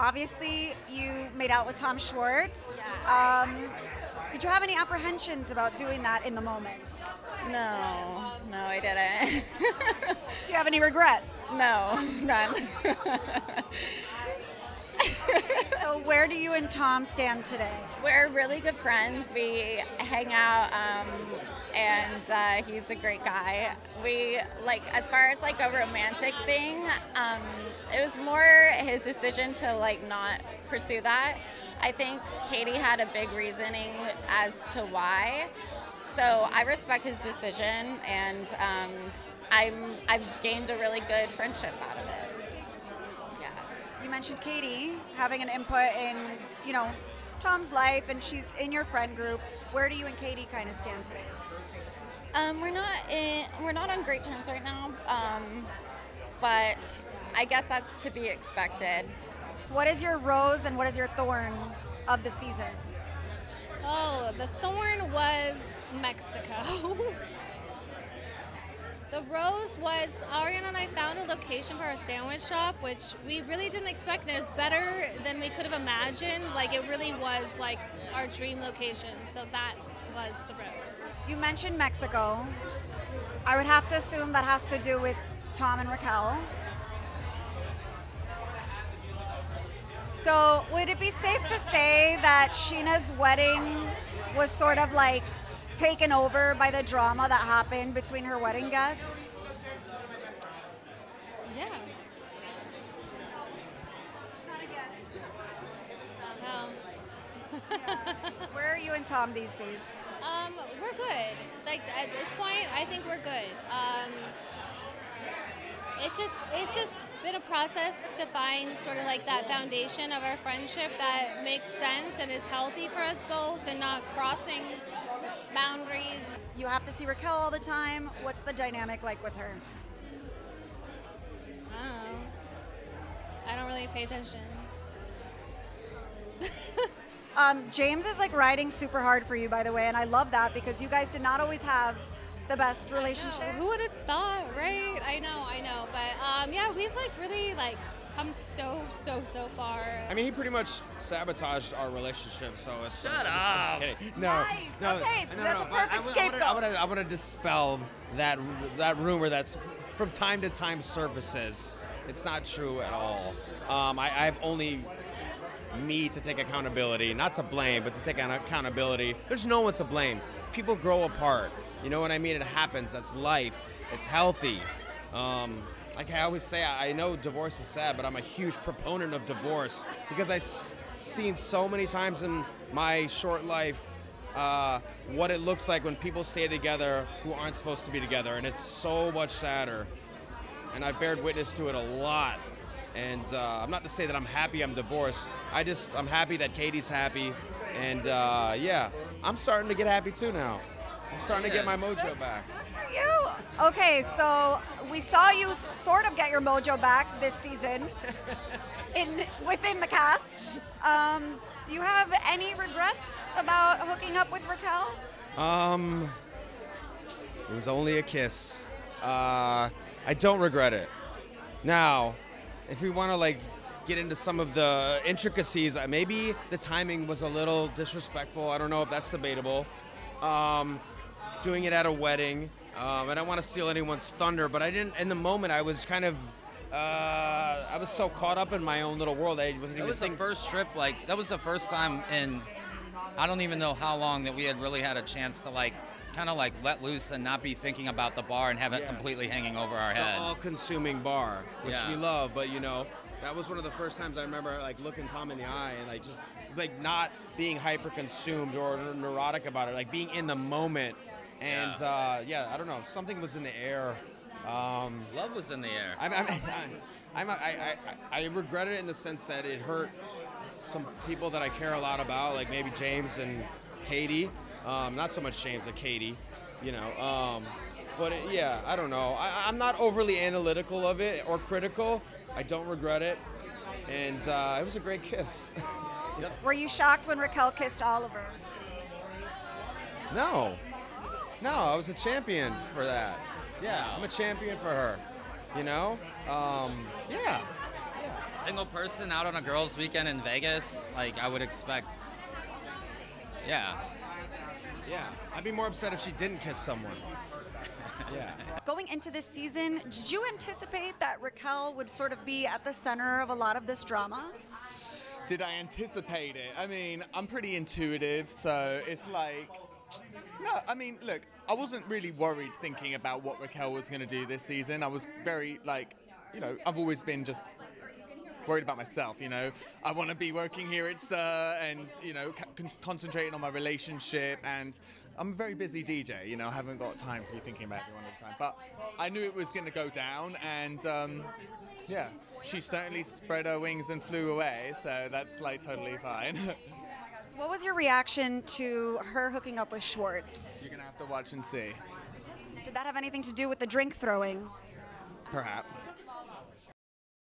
Obviously, you made out with Tom Schwartz. Yeah. Did you have any apprehensions about doing that in the moment? No, I didn't. Do you have any regrets? No, none. So where do you and Tom stand today? We're really good friends. We hang out, and he's a great guy. We, like, as far as like a romantic thing, it was more his decision to like not pursue that. I think Katie had a big reasoning as to why. So I respect his decision, and I've gained a really good friendship out of it. You mentioned Katie having an input in, you know, Tom's life, and she's in your friend group. Where do you and Katie kind of stand today? We're not on great terms right now, but I guess that's to be expected. What is your rose and what is your thorn of the season? Oh, the thorn was Mexico. The rose was Ariana and I found a location for our sandwich shop, which we really didn't expect. It was better than we could have imagined. Like, it really was like our dream location. So that was the rose. You mentioned Mexico. I would have to assume that has to do with Tom and Raquel. So would it be safe to say that Sheena's wedding was sort of like taken over by the drama that happened between her wedding guests? Yeah. Not again. No. Yeah. Where are you and Tom these days? We're good. Like, at this point, I think we're good. It's just been a process to find sort of like that foundation of our friendship that makes sense and is healthy for us both and not crossing boundaries. You have to see Raquel all the time. What's the dynamic like with her? I don't know. I don't really pay attention. James is like riding super hard for you, by the way, and I love that because you guys did not always have the best relationship. Who would have thought, right? I know. But yeah, we've like really like come so far. I mean, he pretty much sabotaged our relationship, so it's... Shut up! I'm just kidding. No. Nice. No, okay, no, that's no, a perfect scapegoat. I want to dispel that rumor that's from time to time surfaces. It's not true at all. I have only me to take accountability, not to blame, but to take accountability. There's no one to blame. People grow apart. You know what I mean? It happens. That's life. It's healthy. Like I always say, I know divorce is sad, but I'm a huge proponent of divorce because I've seen so many times in my short life what it looks like when people stay together who aren't supposed to be together, and it's so much sadder. And I've bared witness to it a lot. And I'm not to say that I'm happy I'm divorced. I'm happy that Katie's happy. And yeah, I'm starting to get happy too now. I'm starting to get my mojo back. Good for you. Okay, so we saw you sort of get your mojo back this season within the cast. Do you have any regrets about hooking up with Raquel? It was only a kiss. I don't regret it. Now, if we want to like get into some of the intricacies, maybe the timing was a little disrespectful. I don't know if that's debatable. Doing it at a wedding. I don't want to steal anyone's thunder, but I didn't, in the moment, I was kind of, I was so caught up in my own little world. I wasn't even thinking. The first trip, like, that was the first time in, I don't even know how long that we had really had a chance to, like, kind of, like, let loose and not be thinking about the bar and have it completely hanging over our head. The all-consuming bar, which we love, but, you know, that was one of the first times I remember, like, looking Tom in the eye and, like, just... like not being hyper-consumed or neurotic about it, like being in the moment. And yeah, I don't know, something was in the air. Love was in the air. I regret it in the sense that it hurt some people that I care a lot about, like maybe James and Katie. Not so much James, but Katie, you know. But it, yeah, I don't know. I'm not overly analytical of it or critical. I don't regret it. And it was a great kiss. Yep. Were you shocked when Raquel kissed Oliver? No, I was a champion for that. Yeah, I'm a champion for her, you know? Yeah. single person out on a girls' weekend in Vegas, like, I would expect, yeah. Yeah, I'd be more upset if she didn't kiss someone. Yeah. Going into this season, did you anticipate that Raquel would sort of be at the center of a lot of this drama? Did I anticipate it? I mean, I'm pretty intuitive, so it's like, no, I mean, look, I wasn't really worried thinking about what Raquel was going to do this season. I was very, like, you know, I've always been just worried about myself, you know. I want to be working here at SUR and, you know, concentrating on my relationship, and I'm a very busy DJ, you know, I haven't got time to be thinking about everyone all the time. But I knew it was going to go down, and yeah, she certainly spread her wings and flew away, so that's like totally fine. What was your reaction to her hooking up with Schwartz? You're going to have to watch and see. Did that have anything to do with the drink throwing? Perhaps.